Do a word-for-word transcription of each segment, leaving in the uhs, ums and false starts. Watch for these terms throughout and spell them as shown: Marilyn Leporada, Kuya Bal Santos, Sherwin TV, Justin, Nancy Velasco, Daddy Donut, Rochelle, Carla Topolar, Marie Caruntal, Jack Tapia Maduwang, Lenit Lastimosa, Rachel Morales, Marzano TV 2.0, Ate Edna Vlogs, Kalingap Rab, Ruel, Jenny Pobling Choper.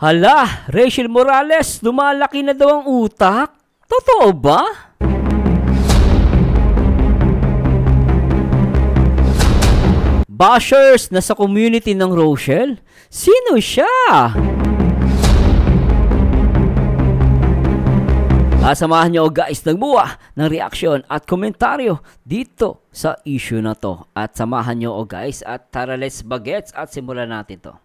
Hala, Rachel Morales, lumalaki na daw ang utak? Totoo ba? Bashers na sa community ng Rochelle? Sino siya? Asamahan niyo guys nagbuwa ng reaksyon at komentaryo dito sa issue na to. At samahan niyo guys at tara let's bagets at simulan natin to.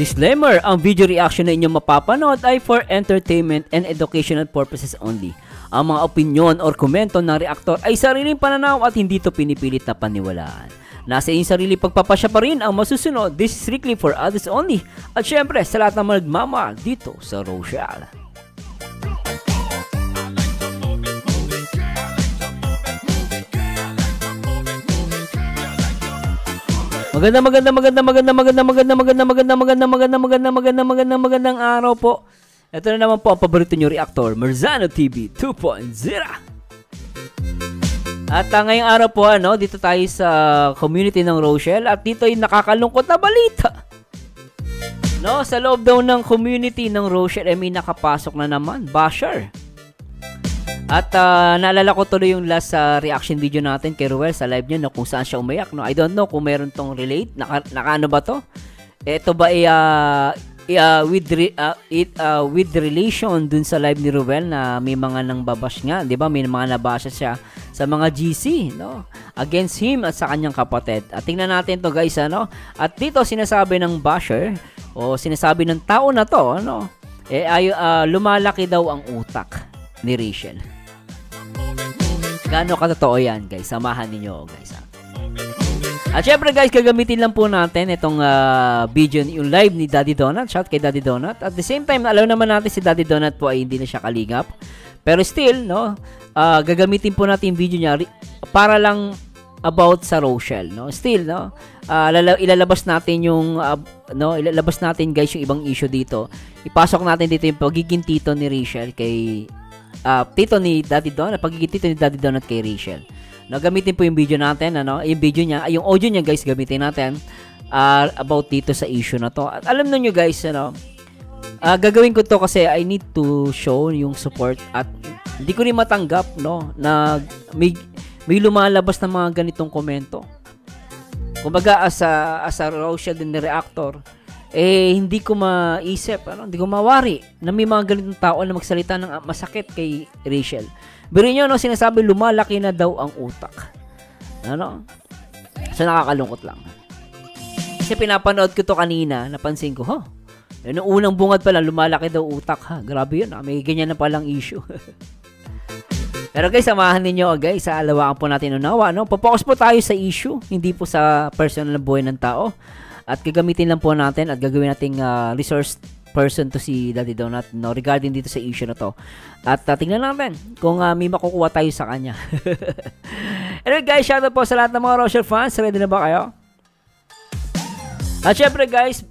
Disclaimer, ang video reaction na inyong mapapanood ay for entertainment and educational purposes only. Ang mga opinyon or komento ng reaktor ay sariling pananaw at hindi ito pinipilit na paniwalaan. Nasa inyong sarili pagpapasya pa rin ang masusunod. This is strictly for others only. At syempre, sa lahat ng mga nagmamahal dito sa Rochelle. Maganda maganda maganda maganda maganda maganda maganda maganda maganda maganda maganda maganda maganda magandang araw po. Ito na naman po ang paborito nyo reactor, Marzano T V two point oh. At ngayong araw po ano, dito tayo sa community ng Rochelle at dito ay nakakalungkot na balita. No, sa loob daw ng community ng Rochelle ay may nakapasok na naman, basher. At uh, naalala ko tuloy yung last uh, reaction video natin kay Ruel sa live niya na kung saan siya umayak. No? I don't know kung meron tong relate. Naka, naka ano ba to? Ito ba ay uh, uh, with, re, uh, it, uh, with relation dun sa live ni Ruel na may mga nang babash nga. Di ba? May mga nabasa siya sa mga G C. No? Against him at sa kanyang kapatid. At tingnan natin to guys. Ano? At dito sinasabi ng basher o sinasabi ng tao na to. Ano? Eh, ay, uh, lumalaki daw ang utak ni Rachel. Gaano katotoo yan guys? Samahan niyo guys. Ha? At syempre guys, gagamitin lang po natin itong uh, video, yung live ni Daddy Donut. Shout kay Daddy Donut. At the same time, alam naman natin si Daddy Donut po ay hindi na siya kalingap. Pero still, no, uh, gagamitin po natin yung video niya para lang about sa Rochelle, no? Still, no? Uh, ilalabas natin yung uh, no, ilalabas natin guys yung ibang issue dito. Ipasok natin dito yung pagiging tito ni Rachel kay Uh, tito ni Daddy Donut, pagiging tito ni Daddy Donut kay Rachel. No, gamitin po yung video natin, ano? Yung video niya, yung audio niya guys, gamitin natin uh, about dito sa issue na to. At alam niyo guys, ano? Uh, gagawin ko to kasi I need to show yung support at hindi ko rin matanggap, no, na may, may lumalabas ng mga ganitong komento. Kumbaga as a, as a Rochelle din reactor, eh hindi ko maisip, ano? Hindi ko mawari na may mga ganitong tao na magsalita ng masakit kay Rachel. Pero yun, no, sinasabi lumalaki na daw ang utak. Ano? So nakakalungkot lang. Kasi pinapanood ko to kanina, napansin ko, huh? Yung unang bungad pa lang, lumalaki daw utak, ha? Grabe yun, ha? May ganyan na palang issue. Pero guys, samahan ninyo guys, sa alawakan po natin unawa, no? Papokus po tayo sa issue, hindi po sa personal na buhay ng tao. At gagamitin lang po natin at gagawin nating uh, resource person to si Daddy Donut, no, regarding dito sa issue na to. At uh, tingnan natin kung uh, may makukuha tayo sa kanya. Anyway guys, shout out po sa lahat ng mga Rochelle fans. Ready na ba kayo? At syempre guys,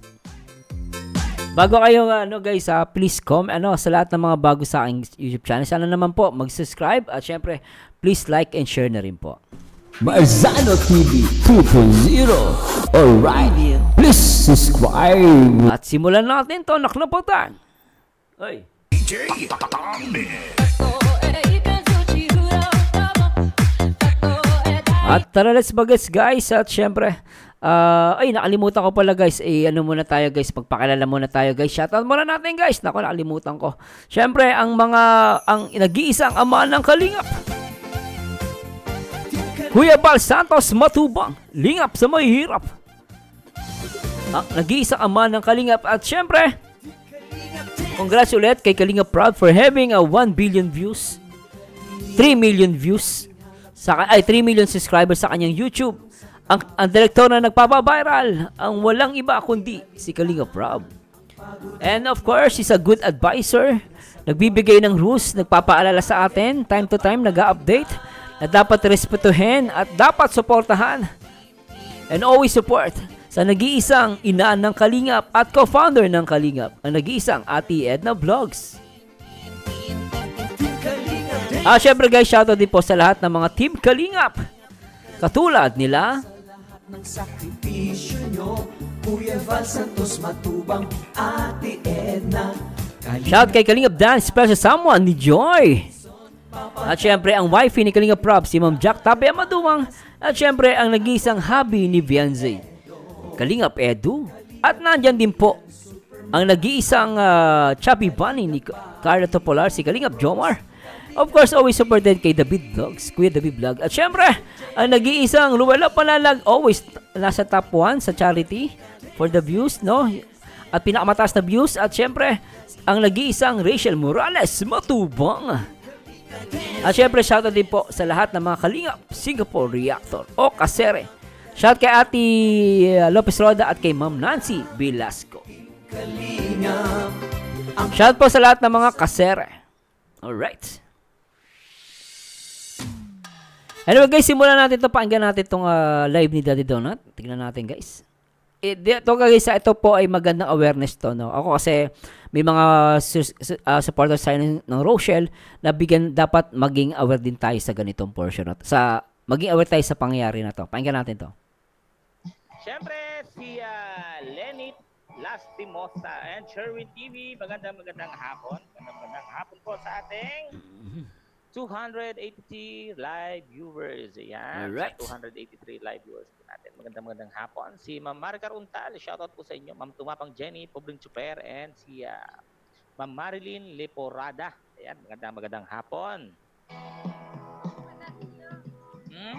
bago kayo ano guys, uh, please come ano, sa lahat ng mga bago sa aking YouTube channel. Sana naman po mag-subscribe at syempre please like and share na rin po. Marzano T V two point oh. Alright, please subscribe. At simulan natin to, naklaputan. Oy. D J At tara, let's bagets guys. At syempre, uh, ay nakalimutan ko pala guys. Eh ano muna tayo guys, pagpakilala muna tayo guys. Shoutout muna natin guys. Nako, nakalimutan ko. Syempre, ang mga, ang nag-iisang ama ng kalingap, Kuya Bal Santos matubang, lingap sa mahirap. Ah, nag-iisang ama ng kalingap. At syempre, congrats ulit kay Kalingap Rab for having a one billion views, three million views, sa, ay three million subscribers sa kanyang YouTube. Ang, ang direktor na nagpapaviral, ang walang iba kundi si Kalingap Rab. And of course, he's a good advisor. Nagbibigay ng rules, nagpapaalala sa atin, time to time, nag-update na dapat respetuhin at dapat suportahan. And always support sa nag-iisang inaan ng Kalingap at co-founder ng Kalingap, ang nag-iisang Ate Edna Vlogs. Ah, syempre guys, shoutout din po sa lahat ng mga Team Kalingap. Katulad nila ng sakripisyo nyo, Kuya Bal Santos, Matubang, Ate Edna. Shout kay Kalingap Dan, special someone ni Joy. At syempre ang wifey ni Kalingap Rab, si Ma'am Jack Tapia Maduwang. At syempre ang nag-iisang hubby ni Vianze, Kalingap Edu. At nandyan din po ang nag-iisang uh, chubby bunny ni Carla Topolar, si Kalingap Jomar. Of course, always supported kay David Vlogs, Kuya David Vlog. At syempre, ang nag-iisang Ruel palalag, always nasa top one sa charity for the views, no? At pinakamataas na views. At syempre, ang nag-iisang Rachel Morales, Matubang. At syempre, shoutout din po sa lahat ng mga Kalingap Singapore Reactor o Kasere. Shout kay Ate Lopez Roda at kay Ma'am Nancy Velasco. Shout po sa lahat ng mga Kasere. Alright. Anyway guys, simulan natin ito. Paanggan natin itong uh, live ni Daddy Donut. Tignan natin guys. Ito guys, ito po ay magandang awareness to, no? Ako kasi may mga uh, supporters tayo ng, ng Rochelle na bigyan, dapat maging aware din tayo sa ganitong portion na to. Sa, maging aware tayo sa pangyayari na to. Painggan natin to. Siyempre, si uh, Lenit Lastimosa and Sherwin T V. Magandang magandang hapon. Magandang magandang hapon po sa ating two hundred eighty live viewers. Ayan. Alright. two hundred eighty-three live viewers po natin. Magandang-magandang hapon. Si Ma'am Marie Caruntal, shoutout po sa inyo. Ma'am Tumapang Jenny, Pobling Choper, and si uh, Ma'am Marilyn Leporada. Ayan. Magandang-magandang hapon. Hmm?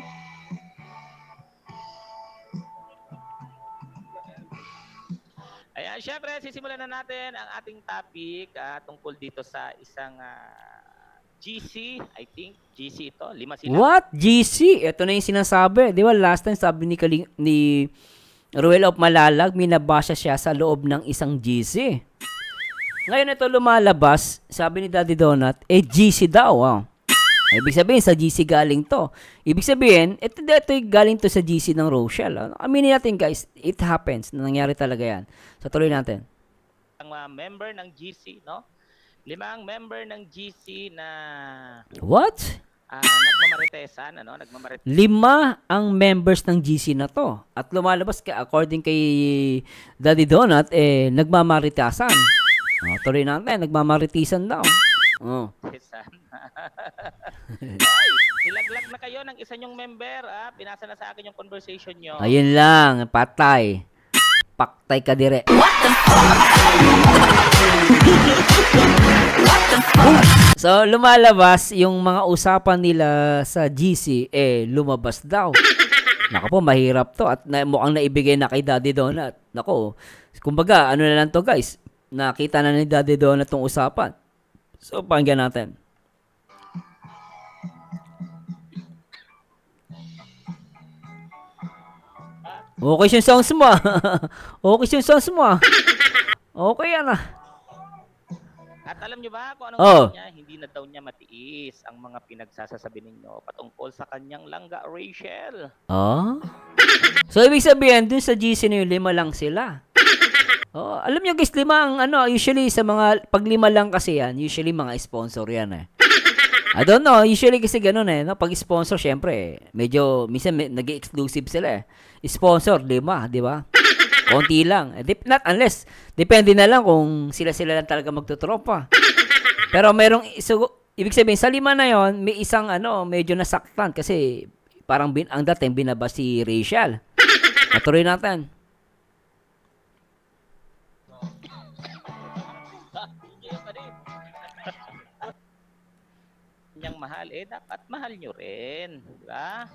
Ayan. Siyempre, sisimulan na natin ang ating topic uh, tungkol dito sa isang... Uh, G C, I think. G C ito. Lima sila. What? G C? Ito na yung sinasabi. Di ba last time sabi ni, Kaling, ni Ruel of Malalag, minabasa siya sa loob ng isang G C. Ngayon ito lumalabas, sabi ni Daddy Donut, eh G C daw. Wow. Ibig sabihin, sa G C galing to. Ibig sabihin, ito, ito galing to sa G C ng Rochelle. Aminin natin guys, it happens. Nangyari talaga yan. So tuloy natin. Ang uh, member ng G C, no? Limang member ng G C na... What? Uh, nagmamaritesan, ano? Nagmamaritesan. Lima ang members ng G C na to. At lumalabas, ka, according kay Daddy Donut, eh, nagmamaritesan. Oh, tuloy natin, nagmamaritesan daw. Oh. Ay, nilaglag na kayo ng isa nyong member. Ah. Pinasa na sa akin yung conversation nyo. Ayun lang, patay. Paktay ka dire. What the So, lumalabas yung mga usapan nila sa G C, eh, lumabas daw. Naku po, mahirap to. At na, mukhang naibigay na kay Daddy Donut. Naku, kumbaga, ano na lang to guys. Nakita na ni Daddy Donut tong usapan. So, pakinggan natin. Okay yung songs mo. Okay yung songs mo. Okay yan ah. At alam nyo ba kung anong oh. niya, hindi na daw niya matiis ang mga pinagsasasabi ninyo patungkol sa kanyang langga, Rachel. Oh? So, ibig sabihin, dun sa G C na yun, lima lang sila. Oh, alam nyo guys, lima ang ano, usually sa mga, pag lima lang kasi yan, usually mga sponsor yan eh. I don't know, usually kasi ganun eh, no? Pag sponsor, syempre, medyo, minsan med nag-exclusive sila eh. Sponsor, lima, di ba? Konti lang. Not unless, depende na lang kung sila-sila lang talaga magtutropa. Pero merong, so, ibig sabihin, sa lima na yon may isang ano, medyo nasaktan kasi parang bin, ang dating binaba si Rachel. Patuloy natin. Yang mahal, eh, dapat mahal nyo rin. Di ba?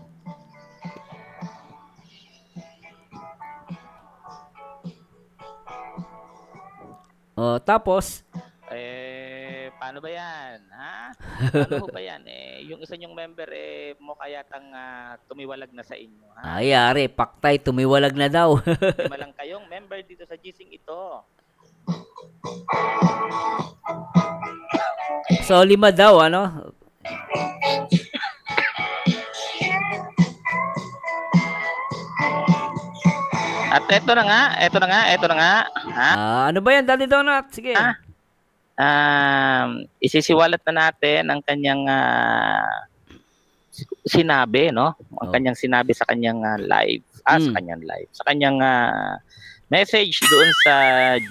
Oh, tapos eh paano ba 'yan, ha? Paano ba 'yan eh? Yung isa nyong member eh mo kaya tang uh, tumiwalag na sa inyo, ha? Ay, are, paktay tumiwalag na daw. Malang kayong member dito sa G C ito. So, lima daw, ano? At eto na nga, eto na nga, eto na nga. Ha? Uh, ano ba yan, Daddy Donut? Sige. Ah, um, isisiwalat na natin ang kanyang uh, sinabi, no? Ang oh. kanyang sinabi sa kanyang uh, live. Ah, hmm. sa kanyang live. Sa kanyang uh, message doon sa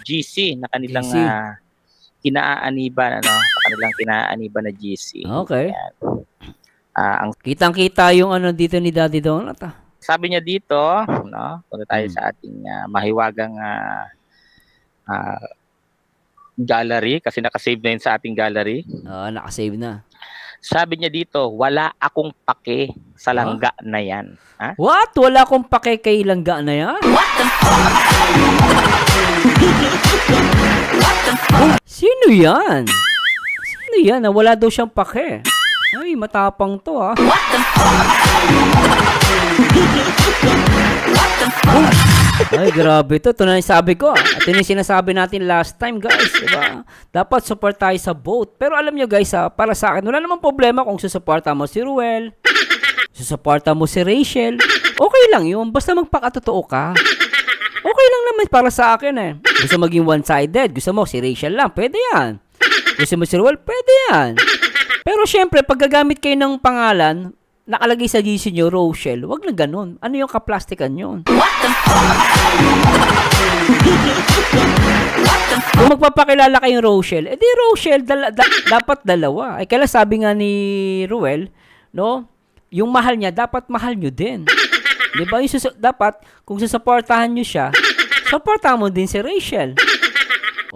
G C na kanilang uh, kinaaaniban, ano? Sa kanilang kinaaaniban na G C. Okay. Uh, ang kitang-kita yung ano dito ni Daddy Donut, ah. Sabi niya dito, no? Punta tayo hmm. sa ating uh, mahiwagang uh, uh, gallery kasi nakasave na yun sa ating gallery. Oo, uh, nakasave na. Sabi niya dito, wala akong pake sa langga huh? na yan. Ha? What? Wala akong pake kay langga na yan? What the fuck? What the fuck? Sino yan? Sino yan? Wala daw siyang pake. Ay, matapang to ah. What the fuck? What the fuck? Ay, grabe to. Ito na yung sabi ko. Ito yung sinasabi natin last time, guys. Diba? Dapat support tayo sa boat. Pero alam nyo, guys, ah, para sa akin, wala namang problema kung susuporta mo si Ruel, susuporta mo si Rachel. Okay lang yun. Basta magpakatotoo ka. Okay lang naman para sa akin eh. Gusto maging one-sided. Gusto mo si Rachel lang. Pwede yan. Gusto mo si Ruel. Pwede yan. Pero syempre, pag gagamit kayo ng pangalan, nakalagay sa G C nyo, Rochelle, wag na ganun. Ano yung kaplastikan yun? What the fuck? What the fuck? Kung magpapakilala kayong Rochelle, edi Rochelle, dala, da, dapat dalawa. Ay, kaya sabi nga ni Ruel, no, yung mahal niya, dapat mahal nyo din. Diba? Yung dapat, kung susuportahan nyo siya, suportahan mo din si Rachel.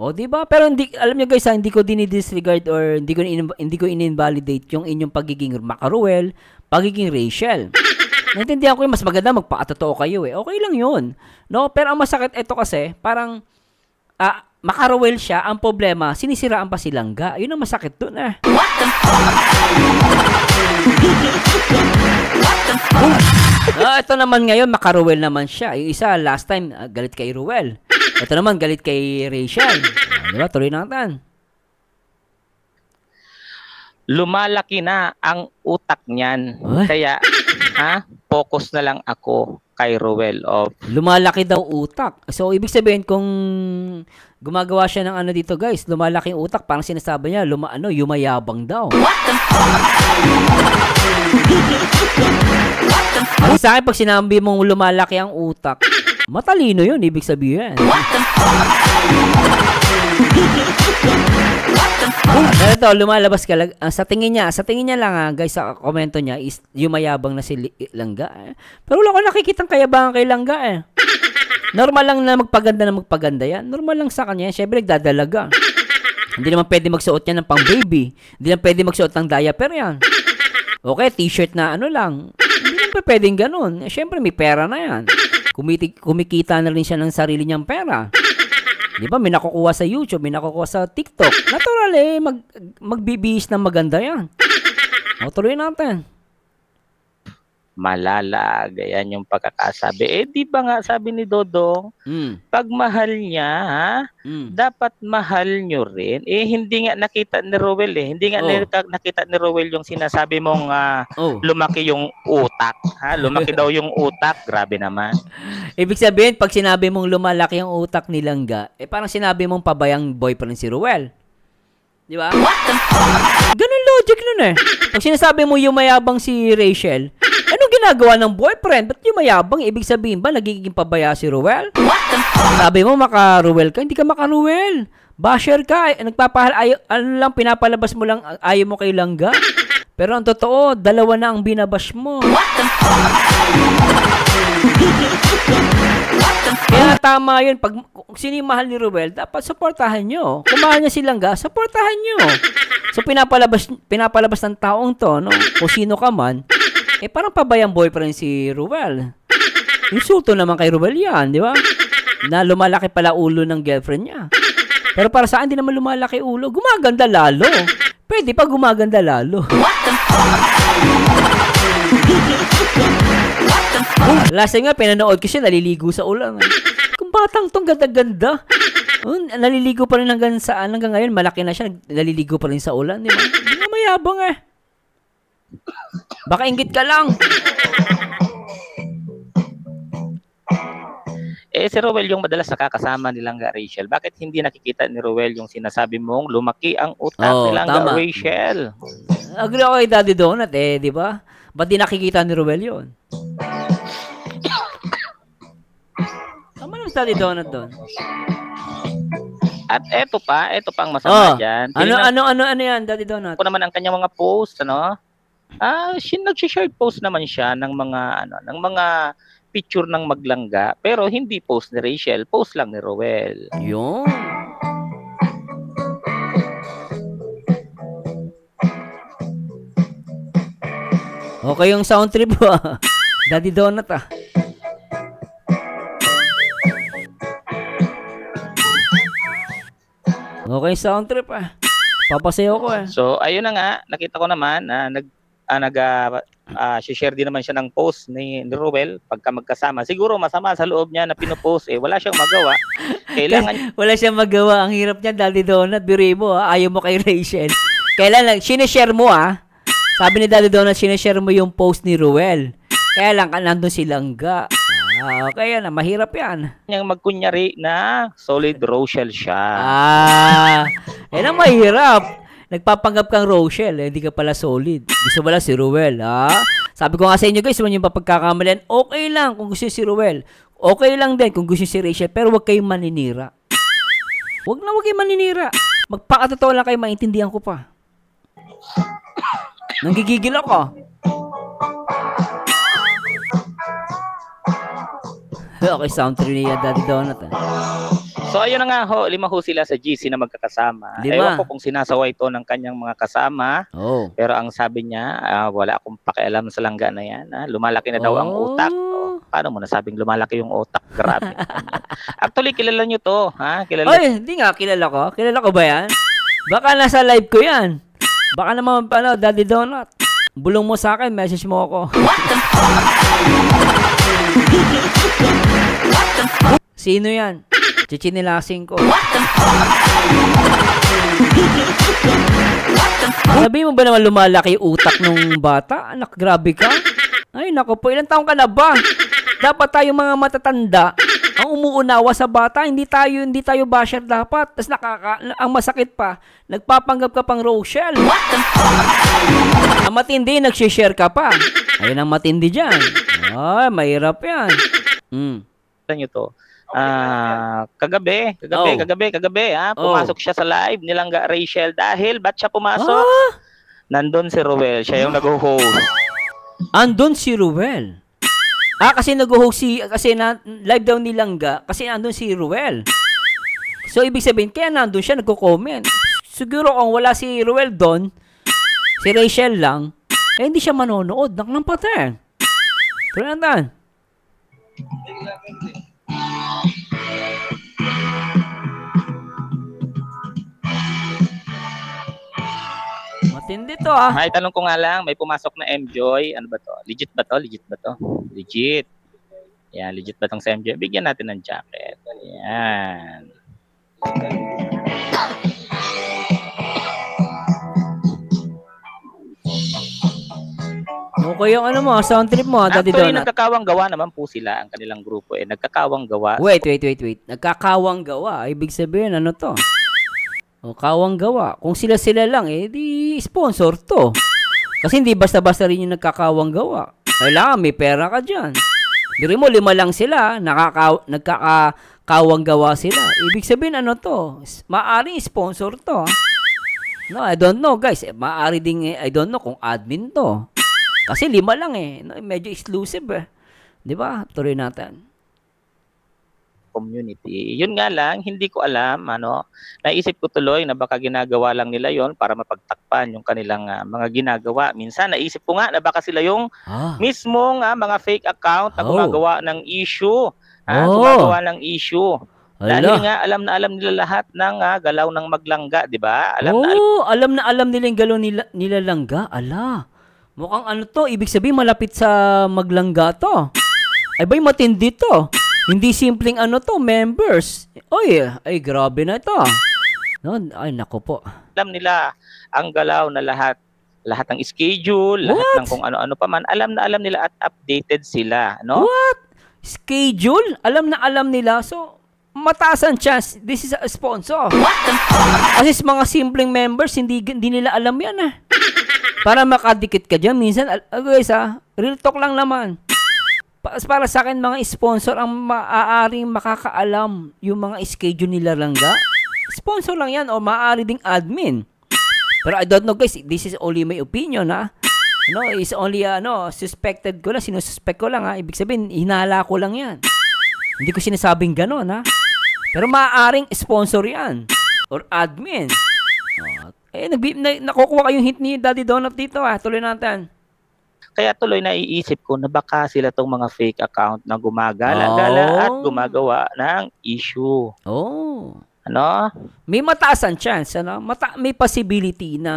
O, diba? Pero hindi, alam nyo guys, ha, hindi ko dinidisregard or hindi ko, in, hindi ko in-invalidate yung inyong pagiging makaruel, pagiging racial. Naintindihan ko yung mas maganda magpakatotoo kayo eh. Okay lang yun. No? Pero ang masakit ito kasi, parang uh, makaruel siya, ang problema, sinisiraan pa si langga. Yun ang masakit dun eh. What the fuck? What the fuck? Ah, ito naman ngayon, makaruel naman siya. Yung isa, last time, uh, galit kay Ruel. Ito naman, galit kay Rachel. Diba? Tuloy natin. Lumalaki na ang utak niyan. What? Kaya, ha? Focus na lang ako kay Ruel. Oh. Lumalaki daw utak. So, ibig sabihin kung gumagawa siya ng ano dito, guys, lumalaki ang utak, parang sinasabi niya, luma, ano, yumayabang daw. What the fuck? Sa akin, pag sinabi mong lumalaki ang utak, matalino yun, ibig sabihin. What the fuck? What the fuck? Pero ito, lumalabas ka lang. Uh, sa tingin niya, sa tingin niya lang ha, guys, sa komento niya, is yumayabang na si Langga. Eh. Pero wala ko nakikitang kayabangan kay Langga eh. Normal lang na magpaganda na magpaganda yan. Normal lang sa kanya. Siyempre, nagdadalaga. Hindi naman pwede magsuot niya ng pang baby. Hindi naman pwede magsuot ng diaper yan. Okay, t-shirt na ano lang. Hindi naman pwedeng ganun. Siyempre, may pera na yan. Kumiti, kumikita na rin siya ng sarili niyang pera. Di ba? May nakukuha sa YouTube, may nakukuha sa TikTok. Natural eh, mag, magbibihis ng maganda yan. O, tuloy natin. Malalaga yan yung pagkakasabi. Eh, di ba nga, sabi ni Dodong, mm. pag mahal niya, ha, mm. dapat mahal nyo rin. Eh, hindi nga nakita ni Ruel eh. Hindi nga oh. nakita ni Ruel yung sinasabi mong uh, oh. lumaki yung utak. Ha? Lumaki daw yung utak. Grabe naman. Ibig sabihin, pag sinabi mong lumalaki yung utak ni Langga, eh parang sinabi mong pabayang boyfriend si Ruel. Di ba? What the fuck? Ganun logic nun eh. Pag sinasabi mo yumayabang si Rachel, anong ginagawa ng boyfriend? Ba't yumayabang? Ibig sabihin ba, nagiging pabaya si Ruel? What the fuck? Sabi mo, makaruel ka. Hindi ka makaruel. Basher ka. Nagpapahal, ayaw, ano lang, pinapalabas mo lang, ayaw mo kay Langga. Pero ang totoo, dalawa na ang binabash mo. What the fuck? Kaya tama yun, pag sino mahal ni Ruel, dapat supportahan nyo. Kung mahal niya si Langga, supportahan nyo. So pinapalabas, pinapalabas ng taong to, no? Kung sino ka man, eh parang pabayang boyfriend si Ruel. Insulto naman kay Ruel yan, di ba? Na lumalaki pala ulo ng girlfriend niya. Pero para saan, di naman lumalaki ulo. Gumaganda lalo. Pwede pa gumaganda lalo. What the fuck? Last time nga, pinanood ko siya, naliligo sa ulan. Kung batang tong ganda-ganda. Naliligo pa rin hanggang saan, hanggang ngayon, malaki na siya, naliligo pa rin sa ulan. Hindi na mayabang eh. Baka inggit ka lang. Eh, si Ruel yung madalas nakakasama nilang Rachel. Bakit hindi nakikita ni Ruel yung sinasabi mong lumaki ang utak oh, nilang Rachel? Agree ako kay Daddy Donut eh, di ba? Ba't di nakikita ni Ruel yun? Tama lang si Daddy Donut doon. At eto pa, eto pang masama oh, dyan. Ano, na, ano, ano, ano yan, Daddy Donut? Ako naman ang kanyang mga post, ano? Ah, nag-share post naman siya ng mga, ano, ng mga picture ng maglangga, pero hindi post ni Rachel, post lang ni Ruel. Yun. Okay yung sound trip ha. Daddy Donut ah. Okay yung sound trip ah. Papasayo ko eh. So, ayun na nga. Nakita ko naman na ah, nag Ah, nag uh, uh, share din naman siya ng post ni, ni Ruel pagka magkasama. Siguro masama sa loob niya na pinopost eh. Wala siyang magawa. Kailangan wala siyang magawa. Ang hirap niya, Daddy Donut. Biri mo ha. Ayaw mo kay Rachel. Kailan lang, sinishare mo ah. Sabi ni Daddy Donut, sinishare mo yung post ni Ruel. Kaya lang, nandun si Langga. Ah, okay yan. Mahirap yan. Yung magkunyari na solid Rochelle siya. Ah, yan ang mahirap. Nagpapanggap kang Rochelle, eh, hindi ka pala solid. Gusto mo lang si Ruel, ha? Sabi ko nga sa inyo guys, huwag niyong papagkakamalian. Okay lang kung gusto si Ruel. Okay lang din kung gusto si Rachel, pero huwag kayong maninira. Huwag na huwag kayong maninira. Magpakatotoo lang kayo, maintindihan ko pa. Nanggigigil ako. Okay, sound true niya, Daddy Donut. So ayun na nga ho, lima ho sila sa G C na magkakasama. Ewan ko kung sinasawa ito ng kanyang mga kasama. Oh. Pero ang sabi niya, uh, wala akong pakialam sa langga na yan. Ha? Lumalaki na daw oh. ang utak. Oh, paano mo nasabing lumalaki yung utak? Grabe. Actually, kilala niyo to. Ha? Kilala... Oy, hindi nga, kilala ko. Kilala ko ba yan? Baka nasa live ko yan. Baka naman, ano, Daddy Donut. Bulong mo sa akin, message mo ako. What the fuck? What the fuck? Sino yan? Chichinilasing ko. What the fuck? What the fuck? Sabi mo ba naman lumalaki utak nung bata? Anak, grabe ka. Ay, naku po. Ilang taong ka na ba? Dapat tayo mga matatanda ang umuunawa sa bata. Hindi tayo, hindi tayo basher dapat. Tapos nakaka... Ang masakit pa, nagpapanggap ka pang Rochelle. What the fuck? Ang matindi, nagsishare ka pa. Ayun ang matindi dyan. Ay, mahirap yan. Hmm. Saan nyo to? Ah, kagabi, kagabi, oh. kagabi, kagabi, ha? Pumasok oh. siya sa live nilang Rachel dahil ba't siya pumasok? Ah? Nandun si Ruel, siya yung nag-host. Andun si Ruel. Ah, kasi nag-host si kasi na, live daw ni Langga kasi andun si Ruel. So ibig sabihin kaya nandun siya nagko-comment. Siguro kung wala si Ruel doon, si Rachel lang, eh hindi siya manonood ng nampatay. Tuloy-tuloy. Matindi to ah. Ay, tanong ko nga lang, may pumasok na M-Joy. Ano ba to? Legit ba to? Legit ba to? Legit. Yan, legit ba tong sa M-Joy? Bigyan natin ng jacket. Yan. Okay yung ano mo, sound trip mo, Daddy Donut. Actually, nagkakawang gawa naman po sila, ang kanilang grupo eh. Nagkakawang gawa. Wait, wait, wait, wait. Nagkakawang gawa. Ibig sabihin, ano to? O, kawang gawa. Kung sila-sila lang, eh, di sponsor to. Kasi hindi basta-basta rin yung nagkakawang gawa. Kailangan, may pera ka dyan. Diri mo, lima lang sila. Nakaka nagkakawang gawa sila. Ibig sabihin, ano to? Maaring sponsor to. No, I don't know, guys. Eh, maari ding, I don't know kung admin to. Kasi lima lang eh. Medyo exclusive eh. Di ba? Tuloy natin. Community. Yun nga lang, hindi ko alam. Ano, naisip ko tuloy na baka ginagawa lang nila yon para mapagtakpan yung kanilang uh, mga ginagawa. Minsan, naisip ko nga na baka sila yung ah. mismong uh, mga fake account na gumagawa oh. ng issue. Ha? Oh. Gumagawa ng issue. Ala. Dahil nga, alam na alam nila lahat ng uh, galaw ng maglangga. Di ba? Alam, oh, na al alam na alam nila yung galaw nila, nila langga. Ala. Mukhang ano to, ibig sabihin malapit sa maglangga to. Ay ba'y matindi to? Hindi simpleng ano to, members. Oy, ay grabe na ito. No, ay nako po. Alam nila ang galaw na lahat. Lahat ng schedule, what? Lahat ng kung ano-ano pa man. Alam na alam nila at updated sila, no? What? Schedule? Alam na alam nila. So, mataas ang chance. This is a sponsor. What the fuck? Kasi mga simpleng members, hindi, hindi nila alam yan, ah. Para makadikit ka dyan. Minsan, guys, ah, real talk lang naman. Pa para sa akin, mga sponsor ang maaaring makakaalam yung mga schedule nila lang ga. Sponsor lang yan o maaari ding admin. Pero I don't know guys, this is only my opinion ha. No, it's only ano, uh, suspected ko lang, sinususpect ko lang ha. Ibig sabihin, hinala ko lang yan. Hindi ko sinasabing gano'n ha. Pero maaaring sponsor yan. Or admin. Uh, eh, nag nakukuha kayong hint ni Daddy Donut dito ha. Tuloy natin. Kaya tuloy naiisip ko na baka sila tong mga fake account na gumagala-gala oh. At gumagawa ng issue. Oh. Ano? May mataasan chance, ano? Mata may possibility na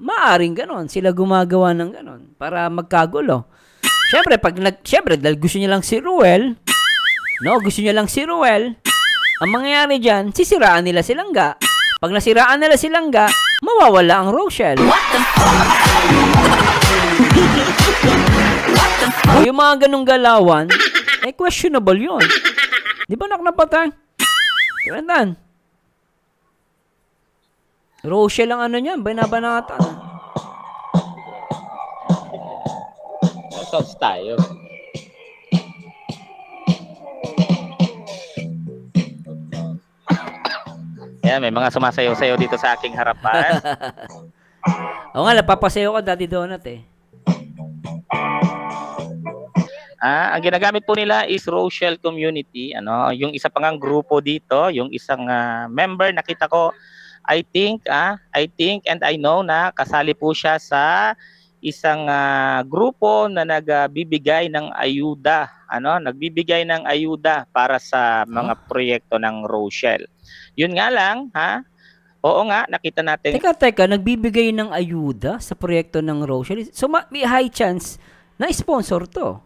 maaring ganon. Sila gumagawa ng ganon para magkagulo. Siyempre, pag nag, siyempre, dahil gusto niya lang si Ruel, no? Gusto niya lang si Ruel, ang mangyayari dyan, sisiraan nila si Langga. Pag nasiraan nila si Langga, mawawala ang Rochelle. What the fuck? Yung mga ganong galawan, eh, questionable yun. Di ba naknapatay? Ganyan. Rochelle lang ano niyan, binabanatan. Sauce tayo. Ayan, may mga sumasayaw-sayaw dito sa aking harapan. Oo nga, napapasayaw ko Daddy Donut eh. Ah, ang ginagamit po nila is Rochelle Community. Ano, yung isa pang grupo dito, yung isang uh, member nakita ko I think, ah, I think and I know na kasali po siya sa isang uh, grupo na nagbibigay ng ayuda, ano, nagbibigay ng ayuda para sa mga huh? proyekto ng Rochelle. Yun nga lang, ha? Oo nga, nakita natin. Teka, teka, nagbibigay ng ayuda sa proyekto ng Rochelle. So may high chance na sponsor to.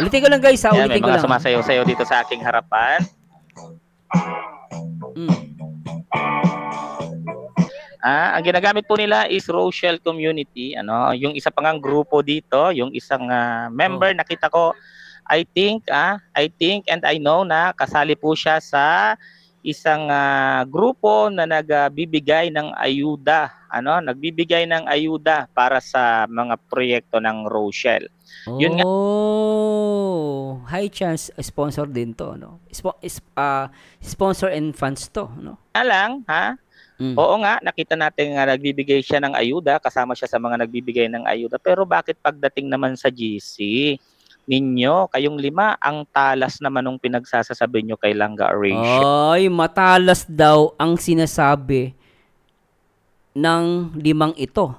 Ulitin ko lang guys, ha? Ulitin yeah, ko lang. May mga sumasayaw-sayaw dito sa aking harapan. Mm. Ah, ang ginagamit po nila is Rochelle Community, ano, yung isa pang grupo dito, yung isang uh, member oh. Nakita ko I think, ah, I think and I know na kasali po siya sa isang uh, grupo na nagbibigay ng ayuda, ano, nagbibigay ng ayuda para sa mga proyekto ng Rochelle. Oh, yun nga. High chance sponsor din to, no. Sp uh, sponsor and funds to, no. Alang, ha? Mm. Oo nga, nakita natin nga nagbibigay siya ng ayuda, kasama siya sa mga nagbibigay ng ayuda. Pero bakit pagdating naman sa G C, ninyo, kayong lima, ang talas naman nung pinagsasasabi nyo kay Langga Rachel? Ay, matalas daw ang sinasabi ng limang ito.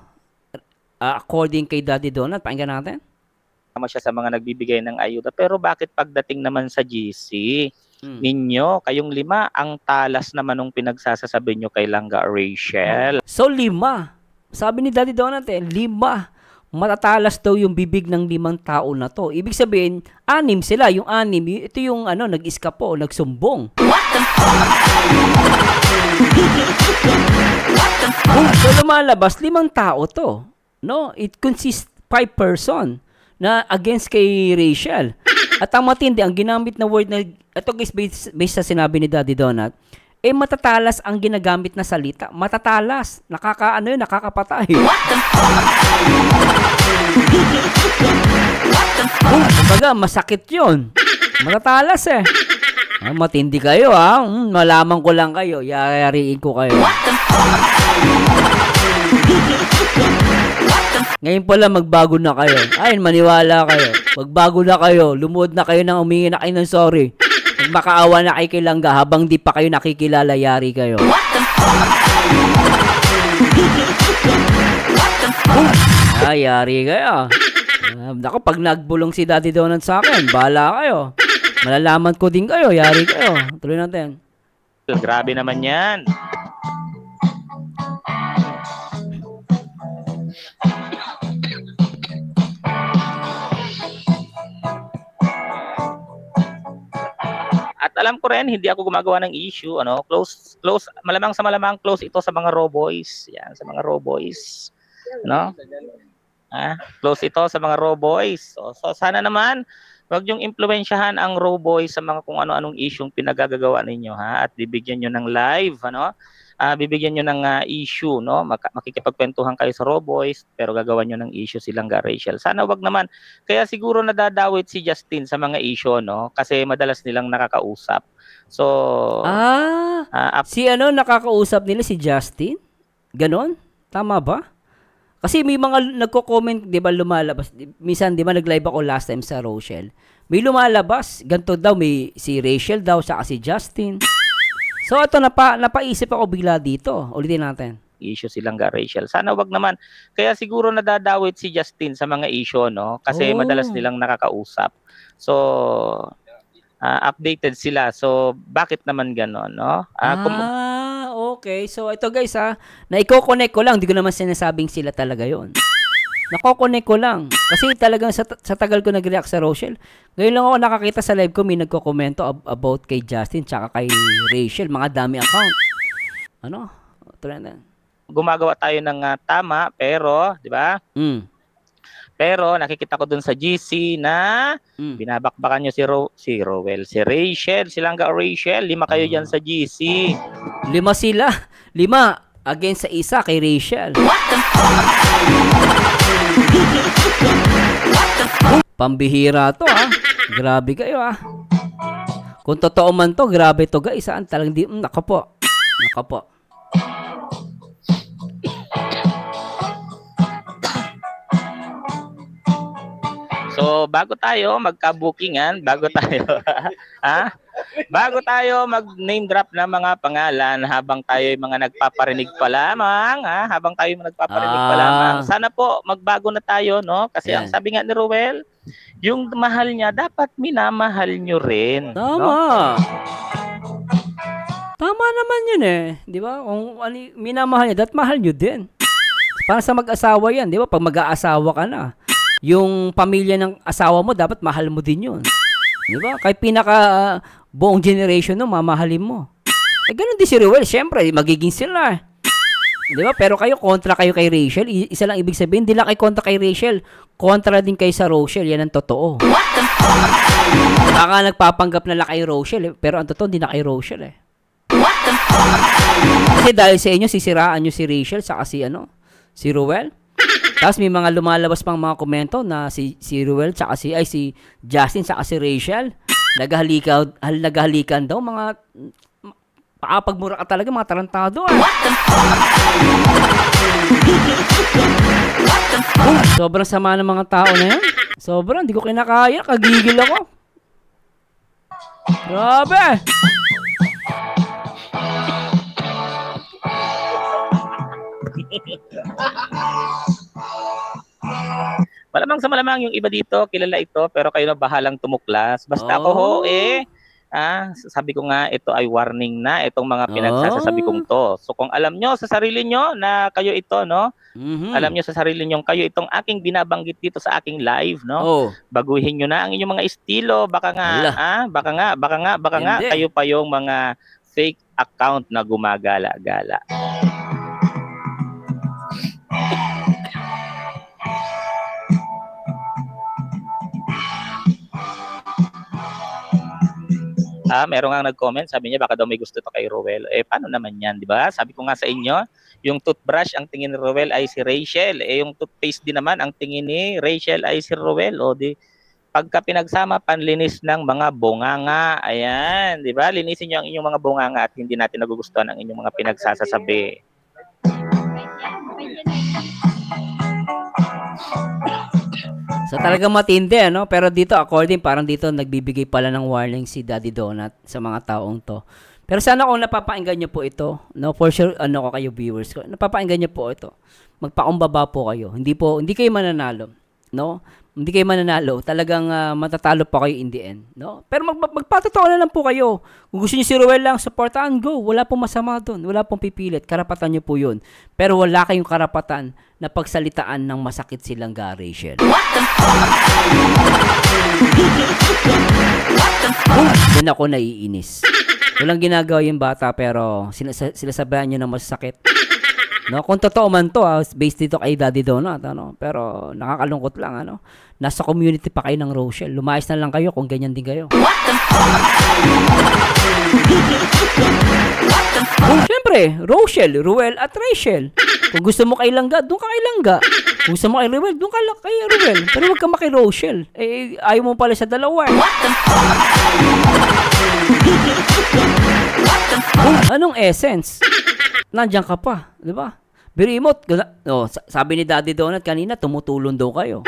Uh, according kay Daddy Donut, pakinggan natin. Kasama siya sa mga nagbibigay ng ayuda. Pero bakit pagdating naman sa G C, Mm. ninyo, kayong lima, ang talas naman nung pinagsasasabi nyo kay Langga Rachel. So lima, sabi ni Daddy Donut eh, lima, matatalas daw yung bibig ng limang tao na to. Ibig sabihin, anim sila, yung anim, ito yung ano, nag-iskapo, nagsumbong. What the fuck? So lumalabas, limang tao to. No, it consists five person na against kay Rachel. At ang matindi, ang ginamit na word na, ito guys, based, based sa sinabi ni Daddy Donut, eh matatalas ang ginagamit na salita. Matatalas. Nakaka, ano yun, nakakapatay. What the fuck? What the fuck? Kumbaga, masakit yun. Matatalas eh. Ah, matindi kayo ha. Hmm, malaman ko lang kayo. Yayariin ko kayo. What the fuck? Ngayon pala magbago na kayo. Ayun, maniwala kayo. Magbago na kayo. Lumuod na kayo nang humingi na kayo ng sorry. Magmakaawa na kay Langga habang di pa kayo nakikilala, yari kayo. What the fuck? What the fuck? Ay, yari kayo. Uh, ako, pag nagbulong si Daddy Donut sa akin, bahala kayo. Malalaman ko din kayo, yari kayo. Tuloy natin. Grabe naman yan. alam ko rin, hindi ako gumagawa ng issue, ano, close, close, malamang sa malamang close ito sa mga raw boys, yan, sa mga raw boys, ano, ah, close ito sa mga raw boys, so, so sana naman, huwag niyong impluwensyahan ang raw boys sa mga kung ano-anong isyong pinagagagawa ninyo, ha? At bibigyan niyo ng live, ano? Uh, bibigyan niyo ng uh, issue, no? Mak makikipagkwentuhan kayo sa raw boys, pero gagawa niyo ng issue silang ga Rachel. Sana wag naman. Kaya siguro nadadawit si Justin sa mga issue, no? Kasi madalas nilang nakakausap. So, ah, uh, si ano, nakakausap nila si Justin? Ganon? Tama ba? Kasi may mga nagko-comment, 'di ba, lumalabas. Minsan 'di ba nag-live ako last time sa Rochelle. May lumalabas, ganto daw may si Rachel daw sa si Justin. So ito napa napaisip ako bigla dito. Ulitin natin. Issue silang ga Rachel. Sana wag naman. Kaya siguro nadadawit si Justin sa mga issue, no? Kasi oh, madalas nilang nakakausap. So uh, updated sila. So bakit naman gano'n, no? Uh, ah. Okay, so ito guys ha, naiko-connect ko lang, hindi ko naman sinasabing sila talaga yon. Nako-connect ko lang. Kasi talagang sa, sa tagal ko nag-react sa Rochelle, ngayon lang ako nakakita sa live ko, may nagko-komento ab about kay Justin tsaka kay Rachel, mga dami account. Ano? Gumagawa tayo ng uh, tama, pero, di ba? Mm. Pero nakikita ko dun sa G C na mm. binabakbakan nyo si, Ro si Ruel, si Rachel, silang ga Rachel, lima kayo dyan sa G C. Lima sila. Lima against sa isa kay Rachel. What the fuck? What the fuck? Pambihira to ha. Grabe kayo ha. Kung totoo man to, grabe to guys ha. Talagang di, mm, naka po. Naka po. So, bago tayo magka-bookingan, bago tayo, ha? Bago tayo mag-name drop ng mga pangalan habang tayo yung mga nagpaparinig pa lamang, ha? Habang tayo yung nagpaparinig ah. pa lamang. Sana po, magbago na tayo, no? Kasi yeah. ang sabi nga ni Ruel, yung mahal niya, dapat minamahal nyo rin. Tama. No? Tama naman yun eh. Di ba? Kung minamahal niya, dapat mahal nyo din. Para sa mag-asawa yan, di ba? Pag mag-aasawa ka na. Yung pamilya ng asawa mo, dapat mahal mo din yun. Di ba? Kahit pinaka uh, buong generation no, mamahalin mo. Eh, ganun din si Ruel. Siyempre, magiging sila. Di ba? Pero kayo, kontra kayo kay Rachel. Isa lang ibig sabihin, hindi lang kayo kontra kay Rachel. Kontra din kayo sa Rochelle. Yan ang totoo. What the fuck? Baka nagpapanggap na lang kay Rochelle. Eh, pero ang totoo, hindi na kay Rochelle eh. What the fuck? Kasi dahil sa inyo, sisiraan nyo si Rachel saka si, ano, si Ruel. Tapos may mga lumalabas pang mga komento na si, si Ruel tsaka si, ay, si Justin tsaka si Rachel naghalika, hal, naghalikan daw mga paapagmura ka talaga mga tarantado eh. What the fuck? What the fuck? Sobrang sama ng mga tao na yan. Sobrang, hindi ko kinakaya. Kagigil ako. Grabe! Malamang sa malamang yung iba dito, kilala ito, pero kayo na bahalang tumuklas. Basta oh. ako ho, eh, ah, sabi ko nga, ito ay warning na, itong mga pinagsasasabi oh. kong to. So kung alam nyo sa sarili nyo na kayo ito, no? Mm-hmm. Alam nyo sa sarili nyo, kayo itong aking binabanggit dito sa aking live, no? Oh. Baguhin nyo na ang inyong mga estilo, baka nga, ah, baka nga, baka nga, baka Hindi. nga, kayo pa yung mga fake account na gumagala-gala. Ah, meron nga nag-comment, sabi niya baka daw may gusto to kay Ruel. Eh paano naman 'yan, 'di ba? Sabi ko nga sa inyo, yung toothbrush ang tingin ni Ruel ay si Rachel, eh yung toothpaste din naman ang tingin ni Rachel ay si Ruel. O di pagka pinagsama panlinis ng mga bunganga. Ayan, 'di ba? Linisin niyo ang inyong mga bunganga at hindi natin nagugustuhan ang inyong mga pinagsasasabi. So talagang matindi, no? Pero dito, according, parang dito nagbibigay pala ng warning si Daddy Donut sa mga taong to. Pero sana kung napapakinggan nyo po ito, no? For sure, ano ko kayo viewers ko, napapakinggan nyo po ito. Magpakumbaba po kayo. Hindi po, hindi kayo mananalo, no? Hindi kayo mananalo. Talagang uh, matatalo pa kayo in the end, no? Pero mag magpatotoo na lang po kayo. Kung gusto nyo si Ruel lang, supportahan, go. Wala pong masama doon. Wala pong pipilit. Karapatan nyo po yun. Pero wala kayong karapatan na pagsalitaan ng masakit silang ga Rachel. What the fuck? What Doon ako naiinis. Walang ginagawa yung bata pero sinasabihan nyo na masasakit. No, kung totoo man to, ah, based dito kay Daddy Donut, ano, pero nakakalungkot lang, ano. Nasa community pa kayo ng Rochelle. Lumayas na lang kayo kung ganyan din kayo. What the fuck? What the fuck? Siyempre, Rochelle, Ruel at Rachel. Kung gusto mo kay Langga, doon ka kay Langga. Kung gusto mo kay Ruel, doon ka kay Ruel. Pero huwag ka maki Rochelle. Eh, ayaw mo pala sa dalawa. What the fuck? What the fuck? Anong essence? Nandiyan ka pa, di ba? Biri mo, oh, sabi ni Daddy Donut kanina, tumutulong daw kayo.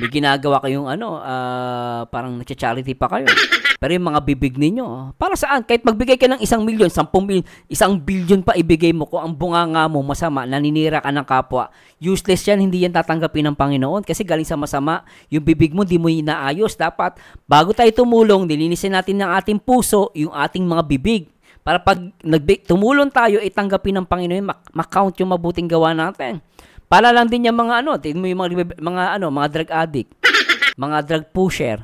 May ginagawa kayong ano, uh, parang nag-charity pa kayo. Pero yung mga bibig ninyo, para saan? Kahit magbigay ka ng isang milyon, sampung milyon, isang bilyon pa ibigay mo, kung ang bunganga mo masama, naninira ka ng kapwa, useless yan, hindi yan tatanggapin ng Panginoon kasi galing sa masama, yung bibig mo hindi mo inaayos. Dapat, bago tayo tumulong, nilinisin natin ng ating puso, yung ating mga bibig. Para pag tumulong tayo, itanggapin ng Panginoon, mak makount yung mabuting gawa natin. Para lang din yung mga ano, tingin mo yung mga, mga, ano, mga drug addict, mga drug pusher.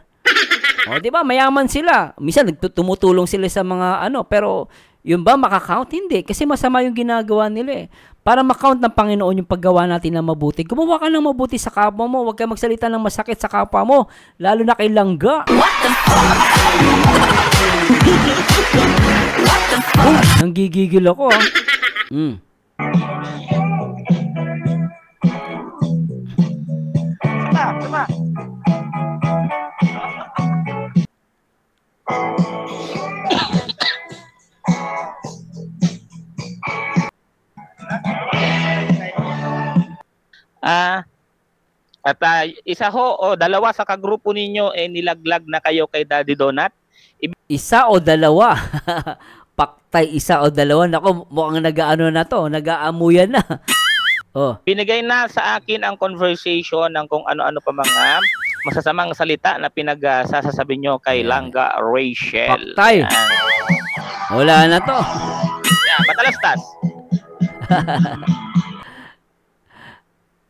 O, di ba? Mayaman sila. Minsan, tumutulong sila sa mga ano, pero yun ba makakount? Hindi. Kasi masama yung ginagawa nila eh. Para makount ng Panginoon yung paggawa natin ng mabuti. Gumawa ka ng mabuti sa kapwa mo. Huwag kang magsalita ng masakit sa kapwa mo. Lalo na kay Langga. What the fuck? Nanggigigil ako, ah. Mm. Sama, sama. Ah, at uh, isa ho o dalawa sa kagrupo ninyo eh nilaglag na kayo kay Daddy Donut. I isa o dalawa. Paktay, isa o dalawa. Nako, mukhang nag-aano na to. Nag-aamuyan na. Oh. Binigay na sa akin ang conversation ng kung ano-ano pa mga masasamang salita na pinagsasasabi nyo kay Langga Rachel. Paktay. Yan. Wala na to. Yeah, matalastas.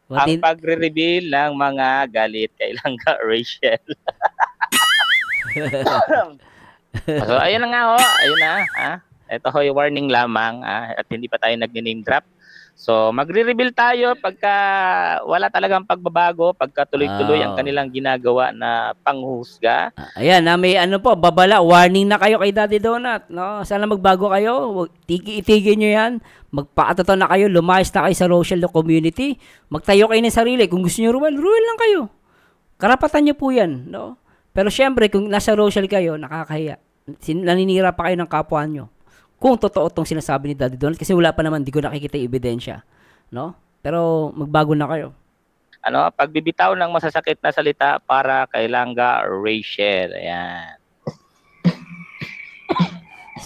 Ang pagre-reveal ng mga galit kay Langga Rachel. So, ayun na nga ho, ayun na, ha? Ito ho yung warning lamang, ha? At hindi pa tayo nag-name drop. So, magre-reveal tayo pagka wala talagang pagbabago, pagka tuloy-tuloy oh. ang kanilang ginagawa na panghusga. Ayan, na may ano po, babala, warning na kayo kay Daddy Donut, no? Sana magbago kayo, itigi-itigin nyo yan, magpakatotoo na kayo, lumayas na kayo sa social community, magtayo kayo ng sarili. Kung gusto nyo ruel, ruel lang kayo. Karapatan nyo po yan, no? Pero syempre, kung nasa social kayo, nakakahiya. Naninira pa kayo ng kapwa nyo. Kung totoo itong sinasabi ni Daddy Donut, kasi wala pa naman, di ko nakikita yung ebidensya. No? Pero magbago na kayo. Ano, pagbibitaw ng masasakit na salita para kay Langga Rachel. Ayan.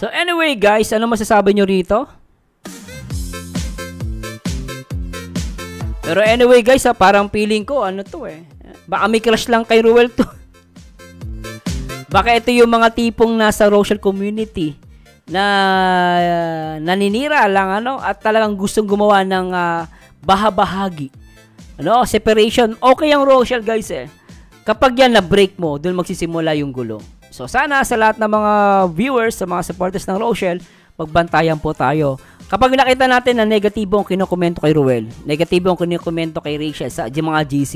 So anyway guys, ano masasabi nyo rito? Pero anyway guys, ha, parang feeling ko, ano to eh. Baka may crush lang kay Ruel to. Baka ito yung mga tipong nasa Rochelle community na uh, naninira lang ano at talagang gustong gumawa ng uh, bahabahagi. Ano, separation. Okay ang Rochelle guys eh. Kapag yan na break mo, doon magsisimula yung gulo. So sana sa lahat ng mga viewers, sa mga supporters ng Rochelle, magbantayan po tayo. Kapag nakita natin na negatibo ang kinokomento kay Ruel, negatibo ang kinokomento kay Rachel sa mga G C,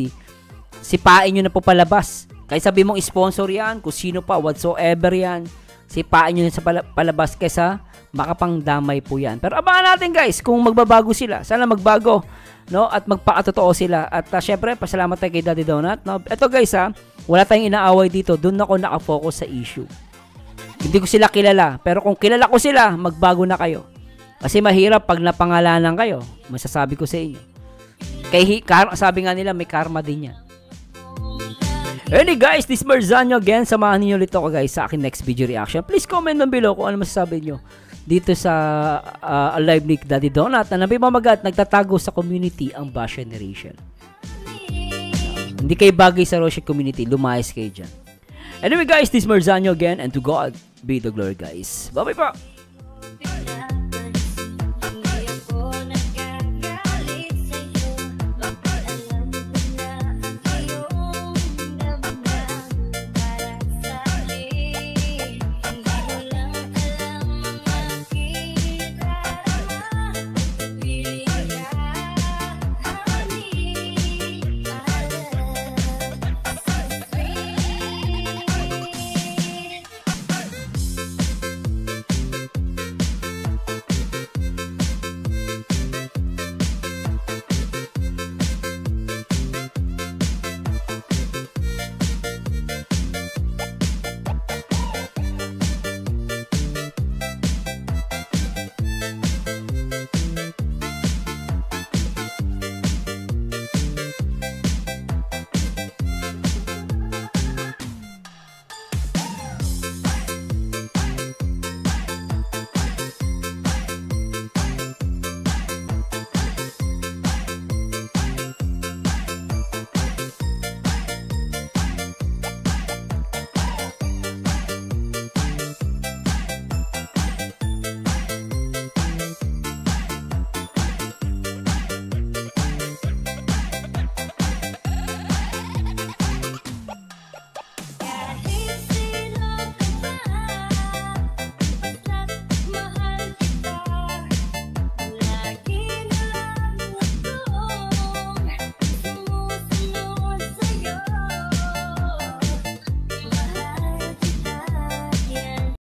sipain nyo na po palabas. Kaya sabi mong sponsor yan, kung sino pa, whatsoever yan, sipain nyo sa palabas kesa makapangdamay po yan. Pero abangan natin guys kung magbabago sila. Sana magbago, no? At magpakatotoo sila. At uh, syempre, pasalamat tayo kay Daddy Donut. No? Ito guys ha, wala tayong inaaway dito. Doon ako nakafocus sa issue. Hindi ko sila kilala. Pero kung kilala ko sila, magbago na kayo. Kasi mahirap pag napangalanan kayo, masasabi ko sa inyo. Kay, sabi nga nila, may karma din yan. Anyway guys, this is Marzano again. Samahan niyo ulit ako guys sa akin next video reaction. Please comment down below kung ano masasabi niyo dito sa uh, live ni Daddy Donut na nabimamagat nagtatago sa community ang bash generation. Hindi kayo bagay sa Rochelle community, lumayas kayo dyan. Anyway guys, this is Marzano again and to God be the glory guys. Bye bye pa!